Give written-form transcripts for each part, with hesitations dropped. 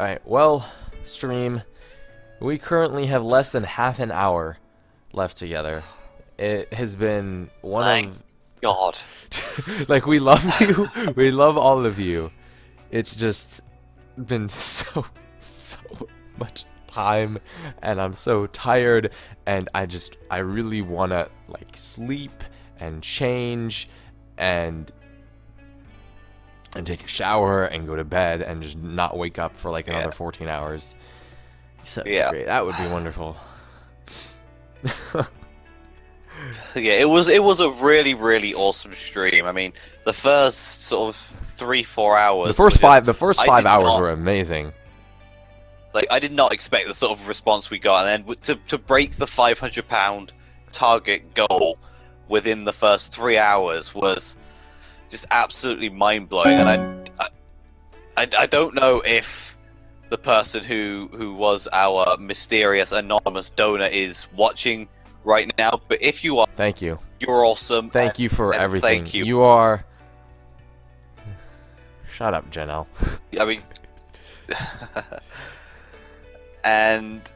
Alright, well, stream, we currently have less than half an hour left together. It has been one of... God. Like, we love you. We love all of you. It's just been so much time, and I'm so tired, and I really wanna, like, sleep and change and take a shower and go to bed and just not wake up for like another 14 hours. So, yeah, great. That would be wonderful. Yeah, it was a really awesome stream. I mean, the first sort of 3-4 hours. The first five hours were amazing. Like, I did not expect the sort of response we got, and then to break the £500 target goal within the first 3 hours was just absolutely mind blowing. And I don't know if the person who was our mysterious anonymous donor is watching right now, but if you are, thank you. You're awesome. Thank you for everything. Thank you. You are. Shut up, Janelle. I mean, and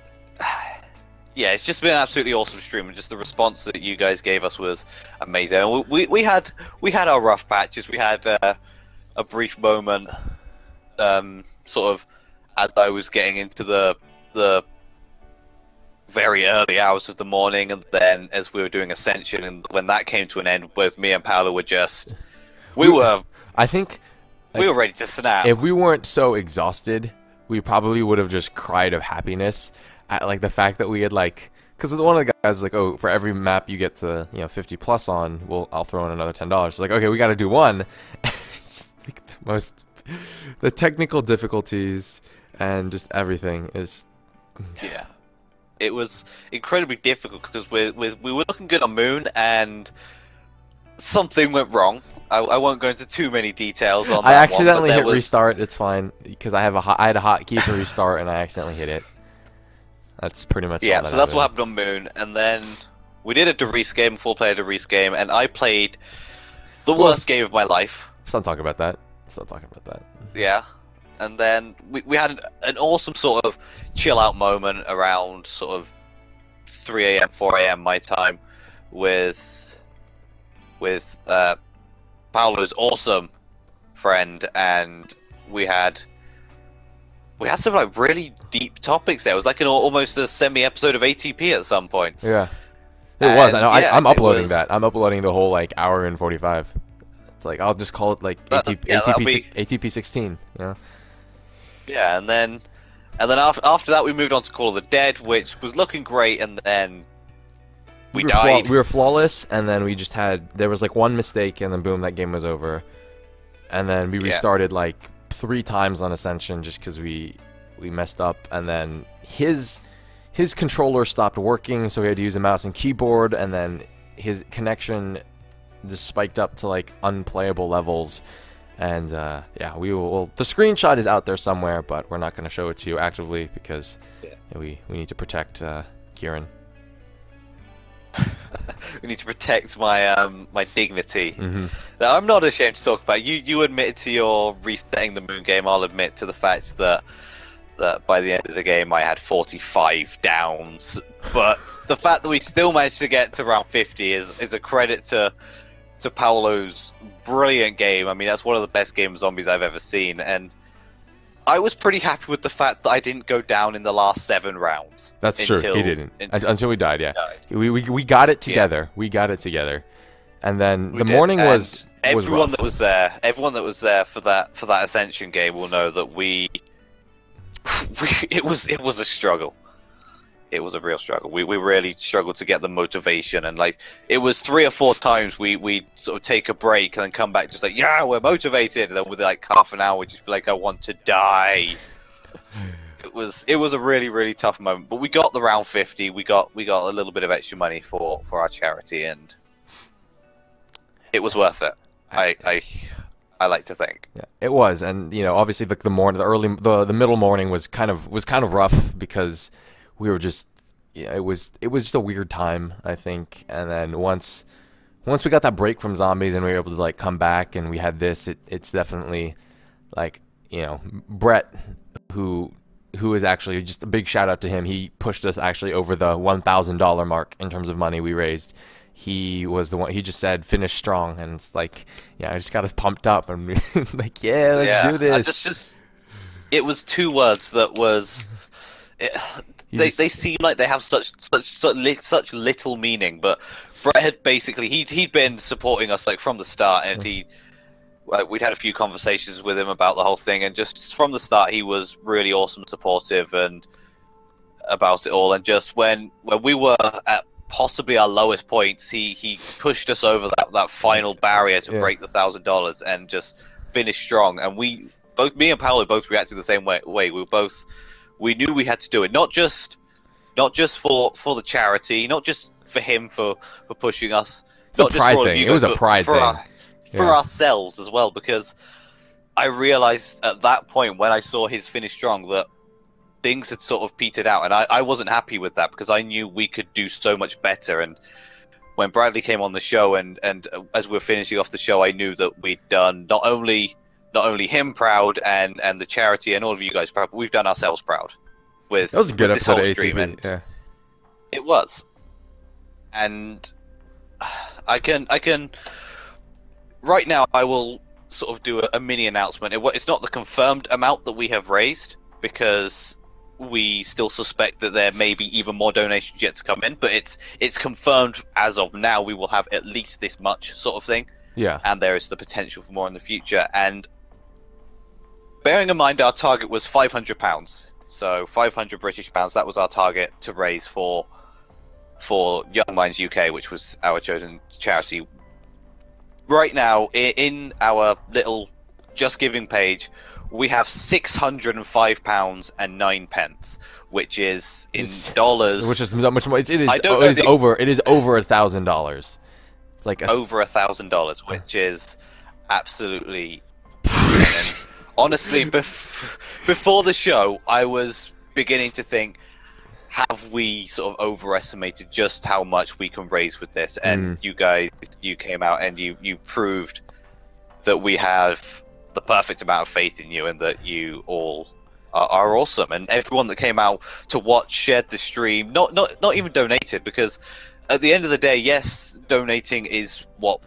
yeah, it's just been an absolutely awesome stream, and just the response that you guys gave us was amazing. And we had our rough patches. We had a brief moment, sort of, as I was getting into the very early hours of the morning, and then as we were doing Ascension, and when that came to an end, both me and Paolo were just we were ready to snap. If we weren't so exhausted, we probably would have just cried of happiness at, like, the fact that we had, like, because one of the guys was like, oh, for every map you get to, you know, 50+ on, I'll throw in another $10. So, like, okay, we got to do one. Just, like, the technical difficulties and just everything is yeah. It was incredibly difficult because we were looking good on Moon, and something went wrong. I won't go into too many details on that. I accidentally hit restart. It's fine, because I had a hotkey for restart, and I accidentally hit it. That's pretty much yeah. So that's what happened on Moon, and then we did a Darius game, full-player Darius game, and I played the worst game of my life. Let's not talk about that. Let's not talk about that. Yeah. And then we had an awesome sort of chill-out moment around sort of 3 a.m., 4 a.m. my time with Paolo's awesome friend, and we had some, like, really deep topics there. It was like almost a semi-episode of ATP at some point. Yeah, it was. I know. Yeah, I'm uploading that. I'm uploading the whole, like, hour and 45. It's like, I'll just call it, like, ATP 16. You know? Yeah, and then after that we moved on to Call of the Dead, which was looking great, and then we died. We were flawless, and then we just had, there was like one mistake, and then boom, that game was over. And then we restarted like 3 times on Ascension just because we messed up, and then his controller stopped working, so we had to use a mouse and keyboard, and then his connection just spiked up to like unplayable levels. And yeah, the screenshot is out there somewhere, but we're not going to show it to you actively because we need to protect Kieran. We need to protect my my dignity. Now, I'm not ashamed to talk about it. You admitted to your resetting the Moon game. I'll admit to the fact that by the end of the game I had 45 downs, but the fact that we still managed to get to round 50 is a credit to Paolo's brilliant game. I mean, that's one of the best game of zombies I've ever seen, and I was pretty happy with the fact that I didn't go down in the last 7 rounds. That's true. He didn't until we died. Yeah, we got it together. Yeah. We got it together, and then the morning was everyone that was there. Everyone that was there for that Ascension game will know that it was a struggle. It was a real struggle. We really struggled to get the motivation, and like it was 3 or 4 times we sort of take a break and then come back just like, yeah, we're motivated, and then with like half an hour we just be like, I want to die. It was a really tough moment, but we got the round 50. We got a little bit of extra money for our charity, and it was worth it. I like to think. Yeah, it was, and you know, obviously the morning, the middle morning was kind of rough because we were just, yeah, it was just a weird time, I think. And then once we got that break from zombies and we were able to like come back and we had this, it's definitely like you know, Brett, who is actually just a big shout out to him. He pushed us actually over the $1,000 mark in terms of money we raised. He was the one. He just said, "Finish strong," and it's like, yeah, I just got us pumped up and like, yeah, let's do this. It was two words that was. They seem like they have such little meaning, but Brett had basically he'd been supporting us like from the start, and we'd had a few conversations with him about the whole thing, and just from the start he was really awesome, supportive, and about it all. And just when we were at possibly our lowest points, he pushed us over that final barrier to break the $1,000 and just finish strong. And we both, me and Paolo, both reacted the same way. We knew we had to do it, not just for the charity, not just for him for pushing us. It's a pride thing. It was a pride thing for ourselves as well, because I realized at that point when I saw his finish strong that things had sort of petered out, and I wasn't happy with that because I knew we could do so much better. And when Bradley came on the show, and as we were finishing off the show, I knew that we'd done not only him proud and the charity and all of you guys proud, but we've done ourselves proud with that was a good episode of ATP. Yeah, it was, and I can right now I will sort of do a mini announcement. It's not the confirmed amount that we have raised, because we still suspect that there may be even more donations yet to come in, but it's confirmed as of now we will have at least this much sort of thing. Yeah. And there is the potential for more in the future. And bearing in mind our target was £500, so 500 British pounds, that was our target to raise for Young Minds UK, which was our chosen charity. Right now, in our little Just Giving page, we have £605.09, which is in dollars. Which is much more. It is over $1,000. It's like over $1,000, which is absolutely. Honestly, before the show, I was beginning to think, have we sort of overestimated just how much we can raise with this? And you guys, you came out and you proved that we have the perfect amount of faith in you, and that you all are awesome. And everyone that came out to watch, shared the stream, not even donated, because at the end of the day, yes, donating is what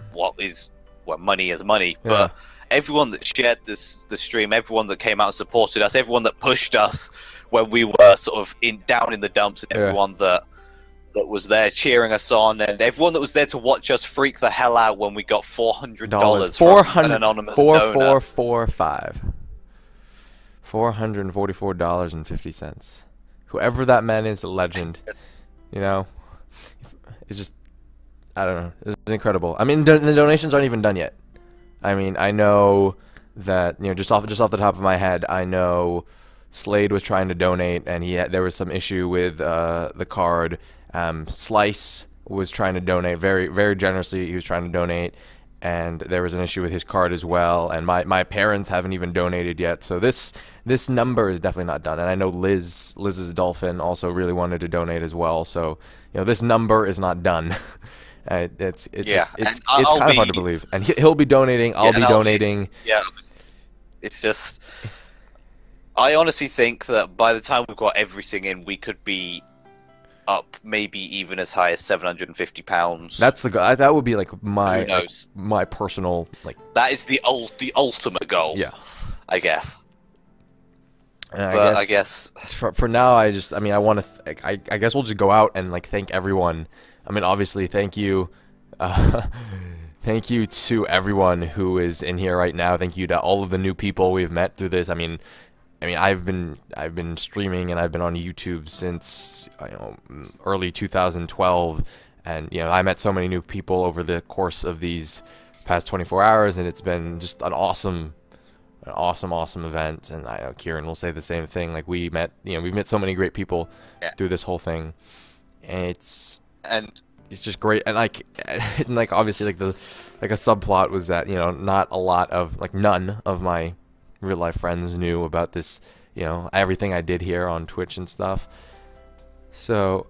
money is money. Yeah. But everyone that shared the stream, everyone that came out and supported us, everyone that pushed us when we were sort of down in the dumps, and everyone that was there cheering us on, and everyone that was there to watch us freak the hell out when we got $400 from an anonymous donor. $444.50. Whoever that man is, a legend. You know, it's just, I don't know, it's incredible. I mean, the donations aren't even done yet. I mean, I know that, you know, just off the top of my head, I know Slade was trying to donate, and there was some issue with the card. Slice was trying to donate very, very generously. He was trying to donate, and there was an issue with his card as well. And my parents haven't even donated yet, so this number is definitely not done. And I know Liz's dolphin also really wanted to donate as well. So, you know, this number is not done. it's kind of hard to believe. And he'll be donating. I'll be donating. It's just. I honestly think that by the time we've got everything in, we could be up maybe even as high as £750. That's the goal. That would be like my personal, like, that is the ultimate goal. Yeah, I guess. And I guess for now, I want to. I guess we'll just go out and like thank everyone. I mean, obviously, thank you. Thank you to everyone who is in here right now. Thank you to all of the new people we've met through this. I mean, I've been streaming, and I've been on YouTube since, you know, early 2012, and, you know, I met so many new people over the course of these past 24 hours, and it's been just an awesome event. And Kieran will say the same thing. Like, we've met so many great people through this whole thing, and it's just great. And like obviously, like a subplot was that, you know, none of my real life friends knew about this, you know, everything I did here on Twitch and stuff. So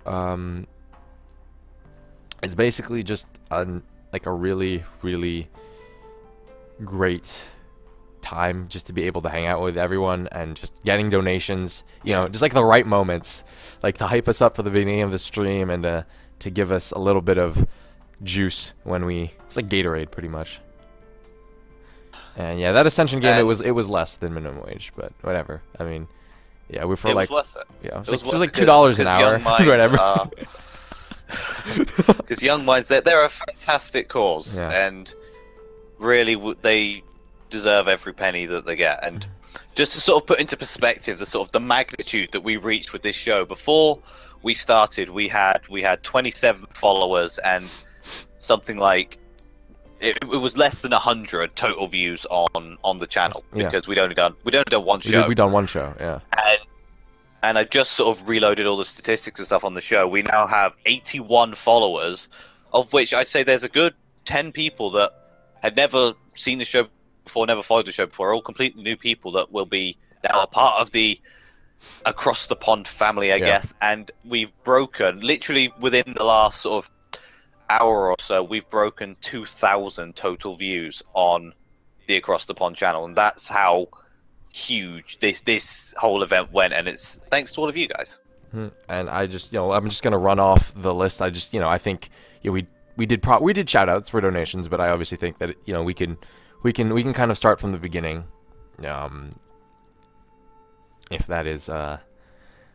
it's basically just like a really, really great time just to be able to hang out with everyone and just getting donations, you know, just like the right moments, like to hype us up for the beginning of the stream and to give us a little bit of juice when we, it's like Gatorade pretty much. And yeah, that Ascension game, it was less than minimum wage, but whatever. I mean, yeah, we were for like, yeah, it was like $2 an hour, whatever. Because Young Minds, they're a fantastic cause, yeah, and really they deserve every penny that they get. And just to sort of put into perspective the sort of the magnitude that we reached with this show, before we started, we had 27 followers and something like. It was less than 100 total views on the channel, because yeah, we'd only done one show. We'd done one show, yeah. And I just sort of reloaded all the statistics and stuff on the show. We now have 81 followers, of which I'd say there's a good 10 people that had never seen the show before, never followed the show before. All completely new people that will be now a part of the Across the Pond family, I guess. And we've broken literally within the last sort of hour or so, we've broken 2,000 total views on the Across the Pond channel, and that's how huge this whole event went, and it's thanks to all of you guys. And I just, you know, I'm just gonna run off the list. I just, you know, I think, you know, we did shout outs for donations, but I obviously think that, you know, we can kind of start from the beginning, if that is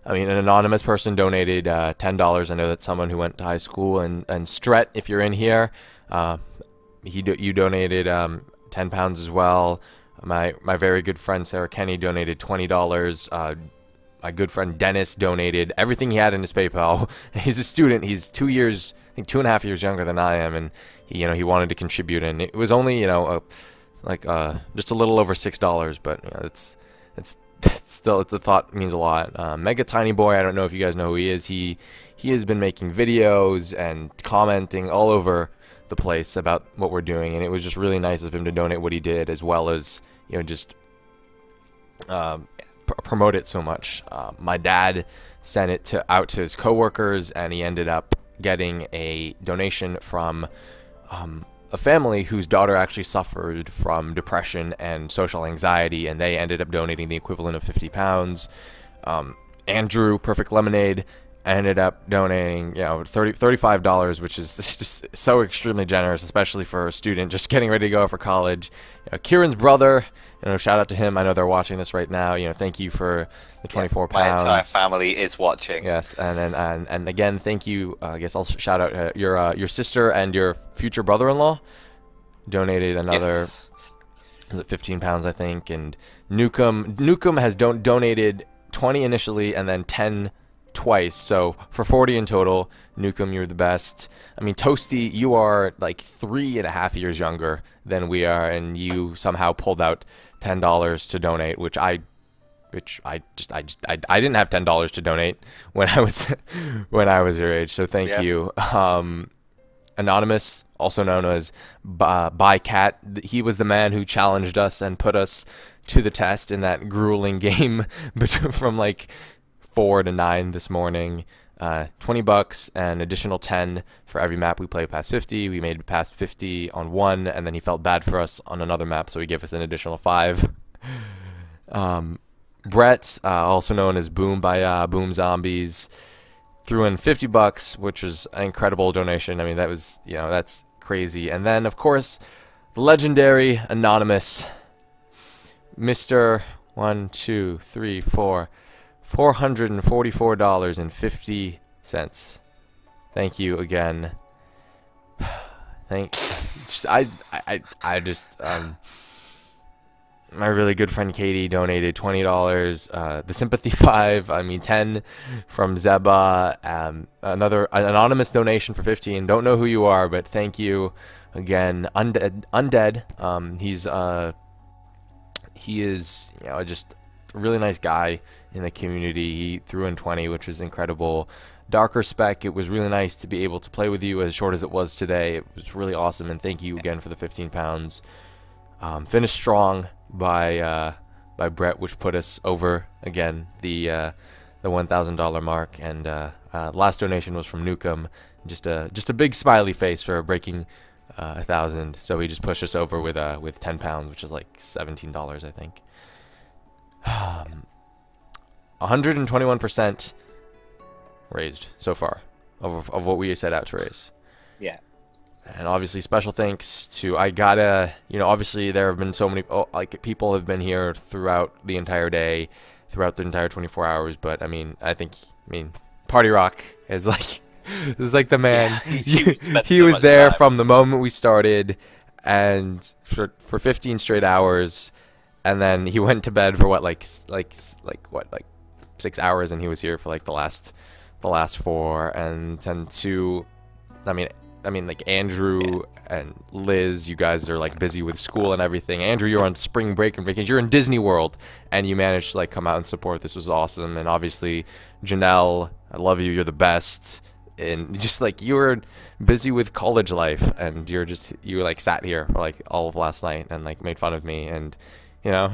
I mean, an anonymous person donated $10. I know that's someone who went to high school. And Stret, if you're in here, you donated 10 pounds as well. My very good friend Sarah Kenny donated $20. My good friend Dennis donated everything he had in his PayPal. He's a student. He's 2 years, I think 2.5 years younger than I am, and he, you know, he wanted to contribute, and it was only, you know, just a little over $6, but you know, it's. Still, the thought means a lot. Mega Tiny Boy, I don't know if you guys know who he is. He has been making videos and commenting all over the place about what we're doing, and it was just really nice of him to donate what he did, as well as, you know, just promote it so much. My dad sent it out to his coworkers, and he ended up getting a donation from a family whose daughter actually suffered from depression and social anxiety, and they ended up donating the equivalent of 50 pounds. Andrew, Perfect Lemonade, ended up donating, you know, $35, which is just so extremely generous, especially for a student just getting ready to go for college. You know, Kieran's brother, you know, shout out to him. I know they're watching this right now. You know, thank you for the 24 pounds. My entire family is watching. Yes, and again, thank you. I guess I'll shout out your sister and your future brother-in-law donated another. Yes. Is it 15 pounds, I think? And Newcomb has donated 20 initially, and then 10. Twice, so for 40 in total. Newcomb, you're the best. I mean, Toasty, you are like 3.5 years younger than we are, and you somehow pulled out $10 to donate, which I didn't have $10 to donate when I was when I was your age. So thank you. Anonymous, also known as Bycat, he was the man who challenged us and put us to the test in that grueling game from like 4 to 9 this morning. 20 bucks and additional 10 for every map we play past 50. We made past 50 on one, and then he felt bad for us on another map, so he gave us an additional 5. Brett, also known as Boom by Boom Zombies, threw in 50 bucks, which was an incredible donation. I mean, that was, you know, that's crazy. And then, of course, the legendary Anonymous, Mr. 1, 2, 3, 4. $444.50. Thank you again. My really good friend Katie donated $20. The Sympathy 5, I mean 10 from Zeba. Another anonymous donation for 15. Don't know who you are, but thank you again. Undead. He is, you know, just really nice guy in the community. He threw in 20, which was incredible. Darker Spec, it was really nice to be able to play with you, as short as it was today. It was really awesome, and thank you again for the 15 pounds. Finished Strong by Brett, which put us over again the $1,000 mark. And last donation was from Newcomb. Just a big smiley face for breaking 1,000. So he just pushed us over with 10 pounds, which is like $17, I think. 121% raised so far of what we set out to raise. Yeah. And obviously special thanks to, I gotta, you know, obviously there have been so many, like, people have been here throughout the entire day, throughout the entire 24 hours. But I mean, I mean, Party Rock is like, is like the man. Yeah, he was there from the moment we started, and for 15 straight hours, and then he went to bed for what, like 6 hours, and he was here for like the last 4, and 2. I mean, like Andrew and Liz, you guys are like busy with school and everything. Andrew, you're on spring break and vacation. You're in Disney World, and you managed to like come out and support. This was awesome. And obviously, Janelle, I love you. You're the best. And just like, you were busy with college life, and you're just, you like sat here for like all of last night and like made fun of me and, you know,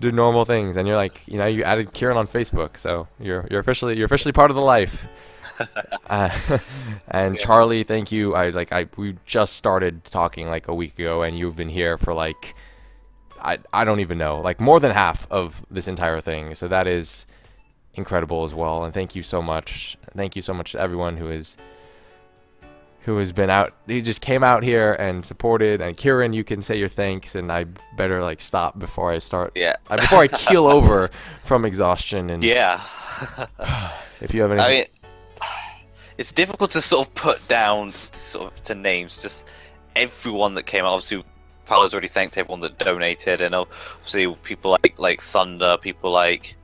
did normal things. And you're like, you know, you added Kieran on Facebook, so you're officially part of the life. And Charlie, thank you. We just started talking like a week ago, and you've been here for like, I don't even know, like more than half of this entire thing. So that is incredible as well. And thank you so much. Thank you so much to everyone who has been out. He just came out here and supported. And Kieran, you can say your thanks. And I better like stop before I start. Yeah. Before I keel over from exhaustion. And yeah. If you have anything. It's difficult to sort of put down sort of to names, just everyone that came out. Obviously, Paolo's already thanked everyone that donated, and obviously people like Thunder, people like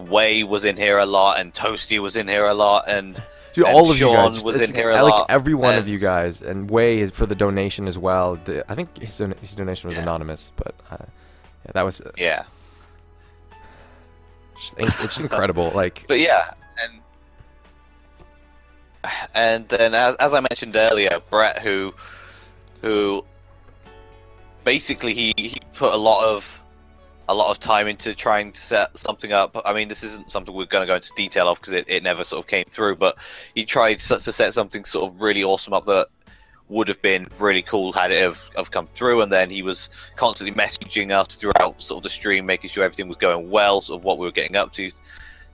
Way was in here a lot, and Toasty was in here a lot, and dude, all of you guys was in here a lot. I like every one of you guys, and Way is for the donation as well. I think his donation was anonymous, but yeah, that was it's incredible. Like, but yeah. And then, as I mentioned earlier, Brett, who basically he put a lot of time into trying to set something up. I mean, this isn't something we're going to go into detail of, because it never sort of came through. But he tried to set something sort of really awesome up that would have been really cool had it have come through. And then he was constantly messaging us throughout sort of the stream, making sure everything was going well, sort of what we were getting up to.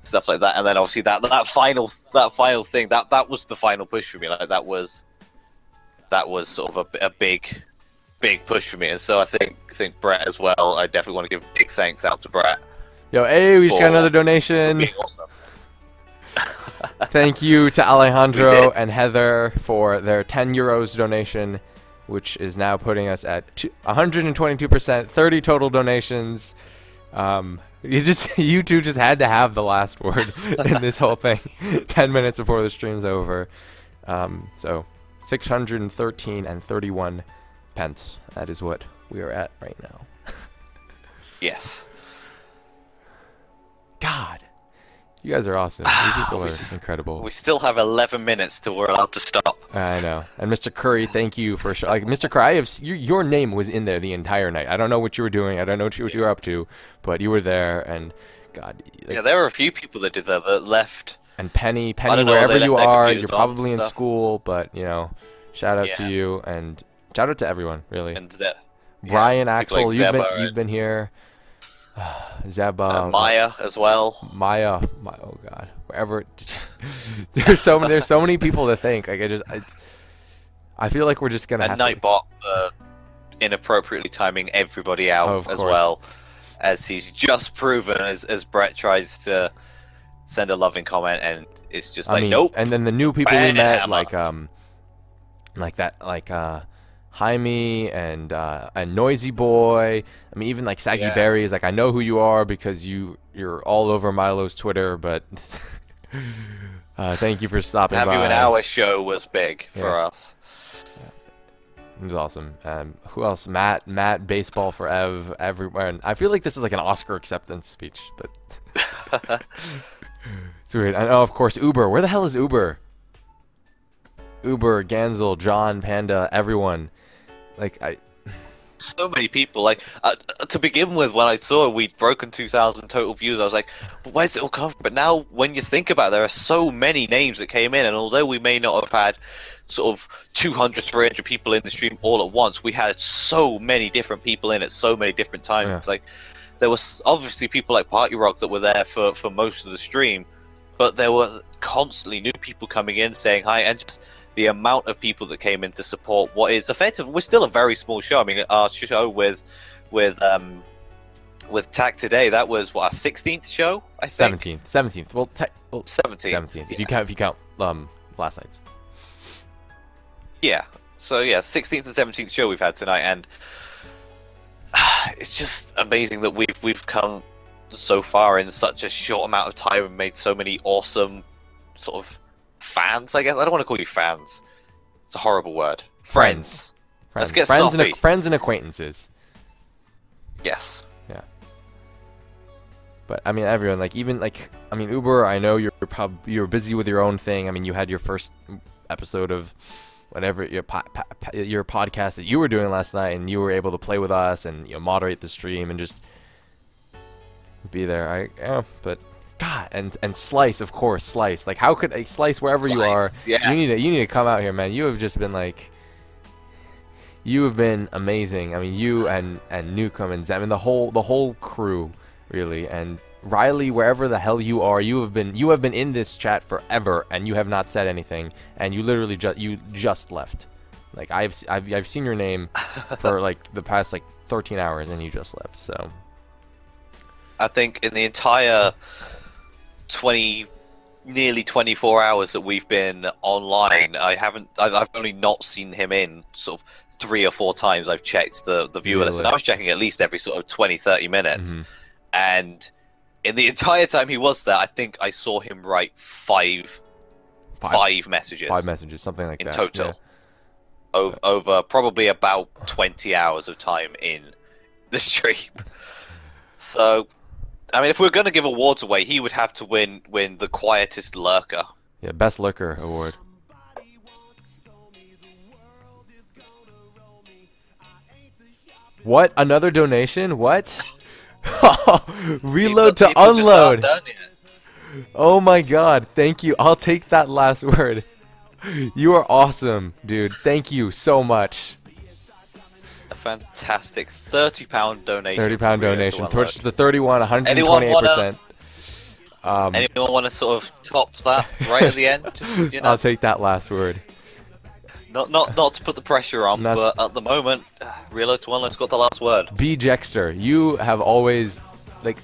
Stuff like that, and then obviously that final thing that was the final push for me. Like, that was sort of a big push for me, and so I think Brett as well. I definitely want to give big thanks out to Brett. Yo, hey, we just got another donation. Awesome. Thank you to Alejandro and Heather for their €10 donation, which is now putting us at 122%, 30 total donations. You two just had to have the last word in this whole thing 10 minutes before the stream's over. So 613.31 pence. That is what we are at right now. Yes. God. You guys are awesome. You people are incredible. We still have 11 minutes till we're allowed to stop. I know. And Mr. Curry, thank you for like, Mr. Curry, your name was in there the entire night. I don't know what you were doing. I don't know what you were up to, but you were there. And God. Like, yeah, there were a few people that did that left. And Penny, wherever you are, you're probably in school, but you know, shout out to you, and shout out to everyone, really. And Brian, Axel, like you've been here. Zeba, Maya as well. Maya, oh God, wherever. there's so many people to thank. Like, I feel like we're just gonna. And Nightbot, inappropriately timing everybody out as well, as he's just proven as Brett tries to send a loving comment, and it's just like, I mean, nope. And then the new people we met, like Jaime and Noisy Boy. I mean, even like Saggy Berry is like, I know who you are because you're all over Milo's Twitter. But thank you for stopping by. Having you in our show was big for us. Yeah. It was awesome. Who else? Matt Baseball for Ev everywhere. And I feel like this is like an Oscar acceptance speech, but it's weird. And oh, of course, Uber. Where the hell is Uber? Uber, Ganzel, John, Panda, everyone. Like, I so many people. Like to begin with, when I saw we'd broken 2,000 total views, I was like, but where's it all come from? But now, when you think about it, there are so many names that came in, and although we may not have had sort of 200, 300 people in the stream all at once, we had so many different people in at so many different times. Yeah. Like there was obviously people like Party Rock that were there for most of the stream, but there were constantly new people coming in saying hi, and just the amount of people that came in to support what is effective. We're still a very small show. I mean, our show with TAC today, that was what, our 16th show, I think. 17th. Well 17th. Yeah. If you count last night's. Yeah. So yeah, 16th and 17th show we've had tonight, and it's just amazing that we've come so far in such a short amount of time and made so many awesome sort of fans, I guess. I don't want to call you fans. It's a horrible word. Friends. Let's get friends, and friends and acquaintances. Yes. Yeah. But I mean, everyone. Like, even like, I mean, Uber. I know you're busy with your own thing. I mean, you had your first episode of whatever your podcast that you were doing last night, and you were able to play with us and, you know, moderate the stream and just be there. But God, and Slice, of course, Slice. Like, how could Slice, wherever you are, yeah, you need to come out here, man. You have just been like, you have been amazing. I mean, you and Newcomb and Zem, I mean, the whole crew, really. And Riley, wherever the hell you are, you have been in this chat forever, and you have not said anything, and you literally just left. Like, I've seen your name for like the past like 13 hours, and you just left. So I think in the entire nearly 24 hours that we've been online, I've only not seen him in sort of 3 or 4 times. I've checked the viewer list, and I was checking at least every sort of 20-30 minutes. Mm-hmm. And in the entire time he was there, I think I saw him write five messages. Five messages, something like that. In total. Yeah. Over probably about 20 hours of time in the stream. So I mean, if we're going to give awards away, he would have to win the quietest lurker. Yeah, best lurker award. What? Another donation? What? Reload to unload. Oh my God! Thank you. I'll take that last word. You are awesome, dude. Thank you so much. A fantastic £30 donation. £30 donation. Torch to the 31, 128%. Anyone want to sort of top that right at the end? Just, you know. I'll take that last word. Not to put the pressure on, but at the moment, Reload to Unload's got the last word. B Jexter, you have always, like,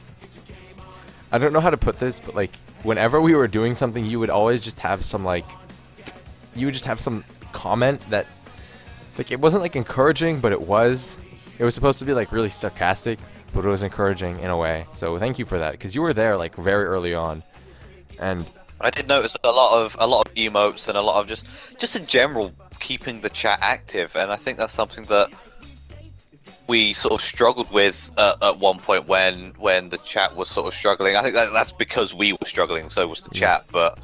I don't know how to put this, but like, whenever we were doing something, you would always just have some like, you would just have some comment that, like, it wasn't like encouraging, but it was supposed to be like really sarcastic, but it was encouraging in a way. So thank you for that, because you were there like very early on, and I did notice a lot of emotes and a lot of just in general keeping the chat active, and I think that's something that we sort of struggled with at one point when the chat was sort of struggling. I think that's because we were struggling, so was the chat. But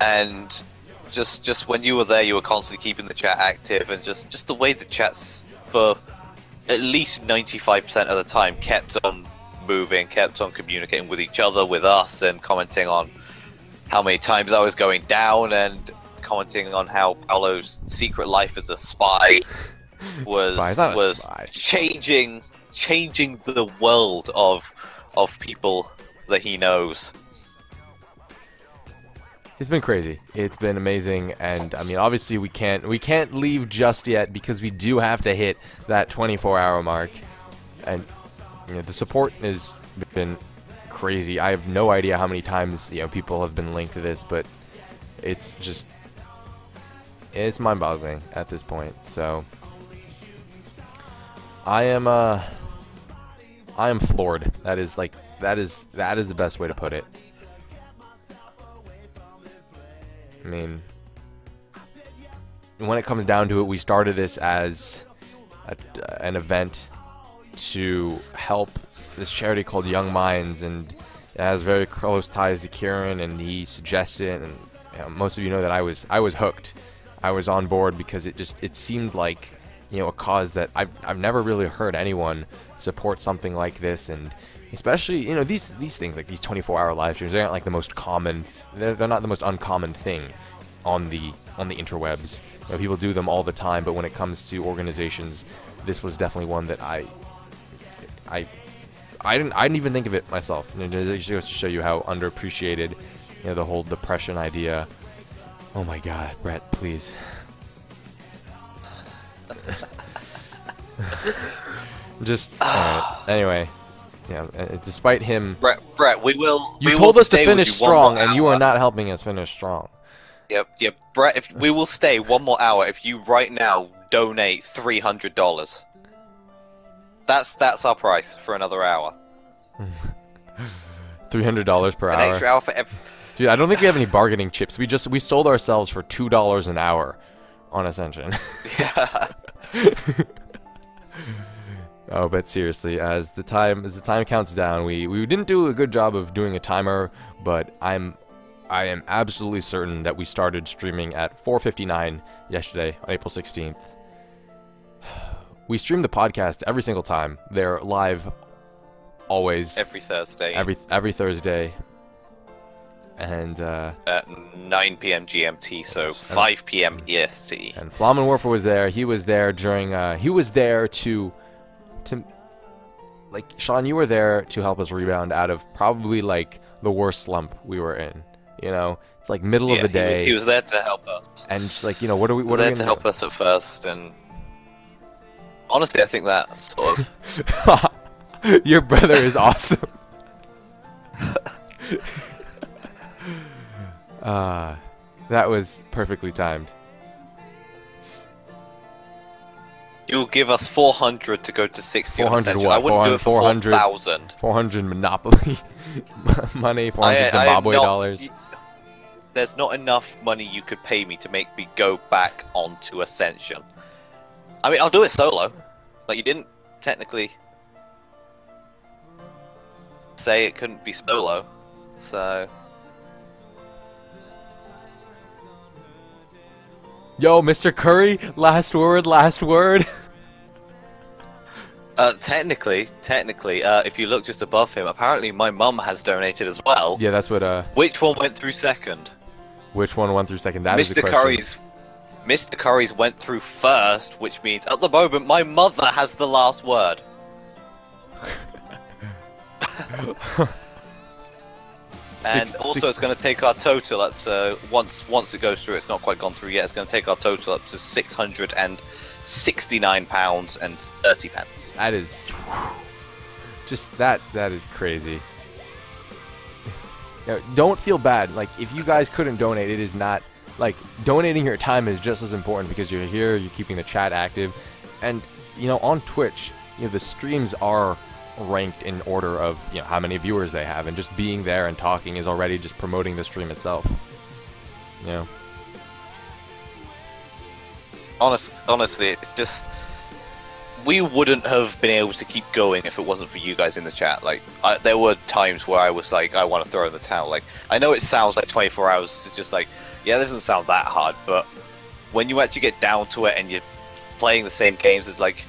and just when you were there, you were constantly keeping the chat active, and just the way the chats for at least 95% of the time kept on moving, kept on communicating with each other, with us, and commenting on how many times I was going down, and commenting on how Paolo's secret life as a spy was changing the world of people that he knows. It's been crazy. It's been amazing, and I mean, obviously we can't leave just yet, because we do have to hit that 24-hour mark, and you know, the support has been crazy. I have no idea how many times, you know, people have been linked to this, but it's just, it's mind-boggling at this point. So I am floored. That is the best way to put it. I mean, when it comes down to it, we started this as an event to help this charity called Young Minds, and it has very close ties to Kieran, and he suggested it, and you know, most of you know that I was hooked. I was on board because it seemed like you know, a cause that I've never really heard anyone support something like this, and especially, you know, these things like these 24-hour live streams, they're not like the most common, they're not the most uncommon thing on the interwebs. You know, people do them all the time, but when it comes to organizations, this was definitely one that I didn't even think of it myself. You know, it just goes to show you how underappreciated, you know, the whole depression idea. Oh my God, Brett, please. Just anyway, yeah. Despite him, Brett, we will. You told us to finish strong, and you are not helping us finish strong. Yep, yep, Brett. If we will stay one more hour, if you right now donate $300, that's our price for another hour. $300 per hour. An extra hour for every. Dude, I don't think we have any bargaining chips. We sold ourselves for $2 an hour on Ascension. Yeah. Oh, but seriously, as the time counts down, we didn't do a good job of doing a timer, but I am absolutely certain that we started streaming at 4:59 yesterday on April 16th. We stream the podcast every single time. They're live always every Thursday. Every Thursday. And at 9 p.m. GMT, so 5 p.m. EST. And Flamen Warfare was there. He was there during. He was there to like Sean. You were there to help us rebound out of probably like the worst slump we were in. You know, it's like middle of the day. He was there to help us. And just like, you know, what are we there to help us at first? And honestly, I think that sort of. Your brother is awesome. That was perfectly timed. You'll give us 400 to go to 60. 400 what? I wouldn't do it for 4,000. 400 Monopoly money. 400 Zimbabwe dollars. There's not enough money you could pay me to make me go back onto Ascension. I mean, I'll do it solo. Like, you didn't technically say it couldn't be solo, so. Yo, Mr. Curry, last word, last word. Technically, if you look just above him, apparently my mum has donated as well. Yeah, that's what, Which one went through second? Which one went through second? That is the question. Mr. Curry's went through first, which means, at the moment, my mother has the last word. And also, it's going to take our total up to, once it goes through, it's not quite gone through yet, it's going to take our total up to £669.30. That is, whew, just, that is crazy. Now, don't feel bad, like, if you guys couldn't donate, it is not, like, donating your time is just as important because you're here, you're keeping the chat active, and, you know, on Twitch, you know, the streams are ranked in order of, you know, how many viewers they have, and just being there and talking is already just promoting the stream itself. You know. Honestly, it's just, we wouldn't have been able to keep going if it wasn't for you guys in the chat. Like, there were times where I was like, I want to throw in the towel. Like, I know it sounds like 24 hours, it's just like, yeah, it doesn't sound that hard, but when you actually get down to it and you're playing the same games, it's like,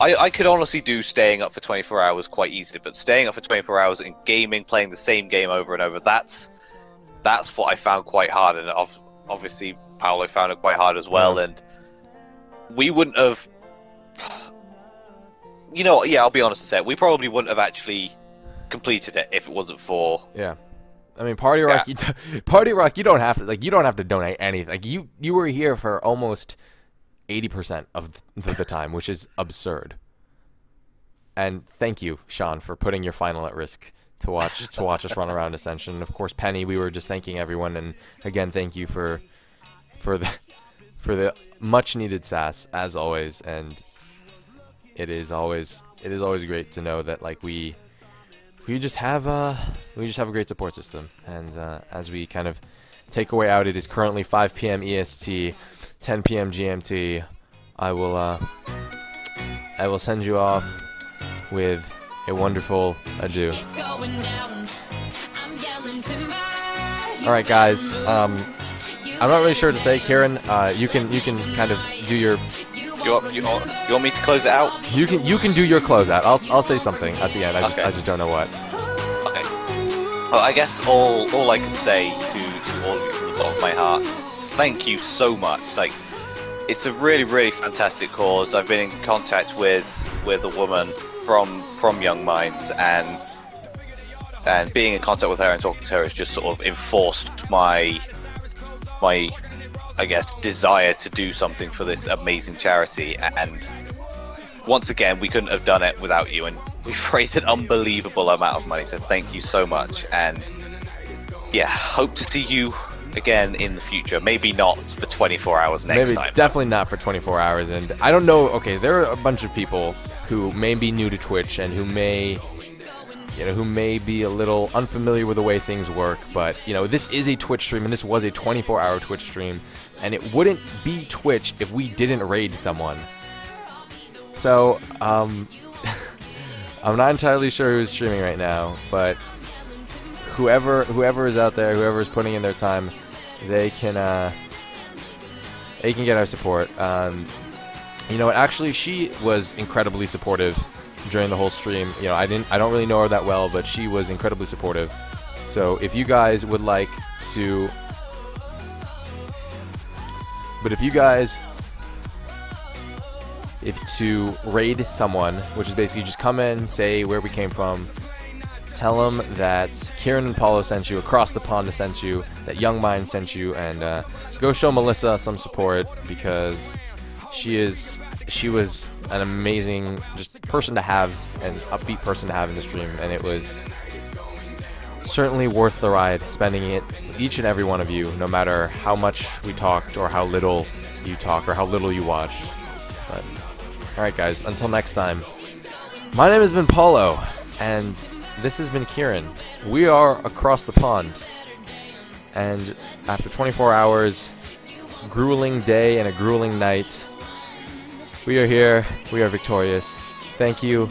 I could honestly do staying up for 24 hours quite easily, but staying up for 24 hours and gaming, playing the same game over and over, that's what I found quite hard, and obviously Paolo found it quite hard as well, and we wouldn't have, you know, yeah, I'll be honest and say, we probably wouldn't have actually completed it if it wasn't for... Yeah. I mean, Party Rock, yeah. Party Rock, you don't have to, like, you don't have to donate anything. Like, you were here for almost 80% of the time, which is absurd. And thank you, Sean, for putting your final at risk to watch us run around Ascension. Of course, Penny, we were just thanking everyone, and again, thank you for the much needed sass as always. And it is always great to know that, like, we just have a great support system. And as we kind of take away out, it is currently 5 p.m. EST. 10 p.m. GMT. I will send you off with a wonderful adieu. All right, guys. I'm not really sure what to say, Kieran. You can kind of do your You want me to close it out? You can do your close out. I'll say something at the end. I just don't know what. Okay. Well, I guess all I can say to all of you from the bottom of my heart, thank you so much. Like, it's a really, really fantastic cause. I've been in contact with a woman from Young Minds, and being in contact with her and talking to her has just sort of enforced my I guess desire to do something for this amazing charity. And once again, we couldn't have done it without you, and we've raised an unbelievable amount of money, so thank you so much. And yeah, hope to see you again in the future. Maybe not for 24 hours next time. Definitely not for 24 hours. And I don't know, okay, there are a bunch of people who may be new to Twitch and who may, you know, who may be a little unfamiliar with the way things work, but, you know, this is a Twitch stream, and this was a 24-hour Twitch stream, and it wouldn't be Twitch if we didn't raid someone. So, I'm not entirely sure who's streaming right now, but whoever is out there, whoever is putting in their time, they can get our support. You know, actually, she was incredibly supportive during the whole stream. You know, I don't really know her that well, but she was incredibly supportive. So if you guys to raid someone, which is basically just come in, say where we came from, tell them that Kieran and Paolo sent you, Across the Pond sent you, that Young Mind sent you, and go show Melissa some support, because she was an amazing just person to have, an upbeat person to have in the stream, and it was certainly worth the ride spending it with each and every one of you, no matter how much we talked or how little you talked or how little you watched. But alright guys, until next time, my name has been Paolo, and this has been Kieran. We are Across the Pond, and after 24 hours, grueling day and a grueling night, we are here, we are victorious. Thank you,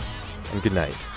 and good night.